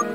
You